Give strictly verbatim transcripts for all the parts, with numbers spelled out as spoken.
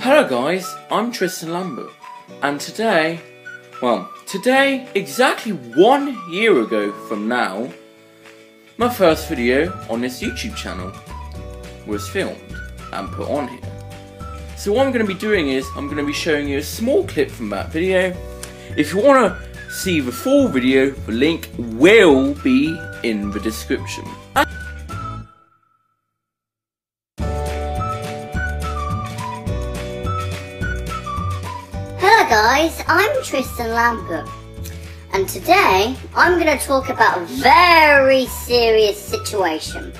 Hello guys, I'm Tristan Lambert, and today, well, today, exactly one year ago from now, my first video on this YouTube channel was filmed and put on here. So what I'm going to be doing is, I'm going to be showing you a small clip from that video. If you want to see the full video, the link will be in the description. Guys, I'm Tristan Lambert, and today I'm going to talk about a very serious situation.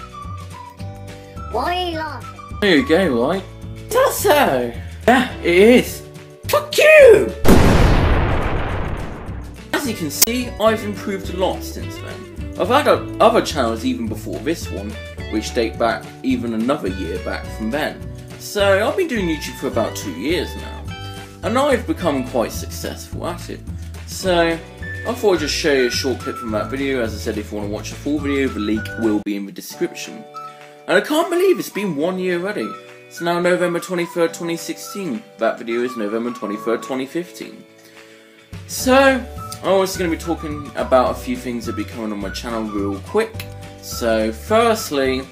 Why are you laughing? There you go, right? Is that so? Yeah, it is. Fuck you! As you can see, I've improved a lot since then. I've had other channels even before this one, which date back even another year back from then. So I've been doing YouTube for about two years now. And I've become quite successful at it. So I thought I'd just show you a short clip from that video. As I said, if you want to watch the full video, the link will be in the description. And I can't believe it's been one year already. It's now November twenty-third, twenty sixteen. That video is November twenty-third, twenty fifteen. So I'm also going to be talking about a few things that will be coming on my channel real quick. So firstly,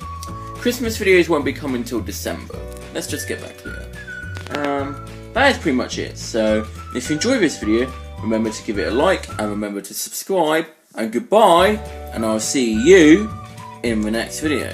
Christmas videos won't be coming until December. Let's just get that clear. Um... That is pretty much it, so if you enjoyed this video, remember to give it a like and remember to subscribe, and goodbye, and I'll see you in the next video.